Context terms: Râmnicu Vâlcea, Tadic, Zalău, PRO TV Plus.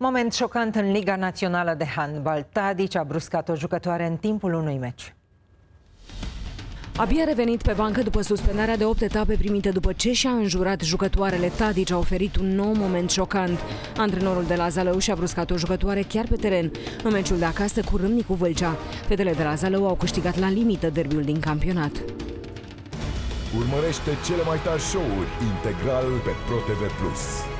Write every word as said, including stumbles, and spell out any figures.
Moment șocant în Liga Națională de Handbal. Tadic a bruscat o jucătoare în timpul unui meci. Abia revenit pe bancă după suspendarea de opt etape primite după ce și-a înjurat jucătoarele, Tadic a oferit un nou moment șocant. Antrenorul de la Zalău și-a bruscat o jucătoare chiar pe teren, în meciul de acasă cu Râmnicu Vâlcea. Fetele de la Zalău au câștigat la limită derbiul din campionat. Urmărește cele mai tari show-uri integral pe ProTV plus.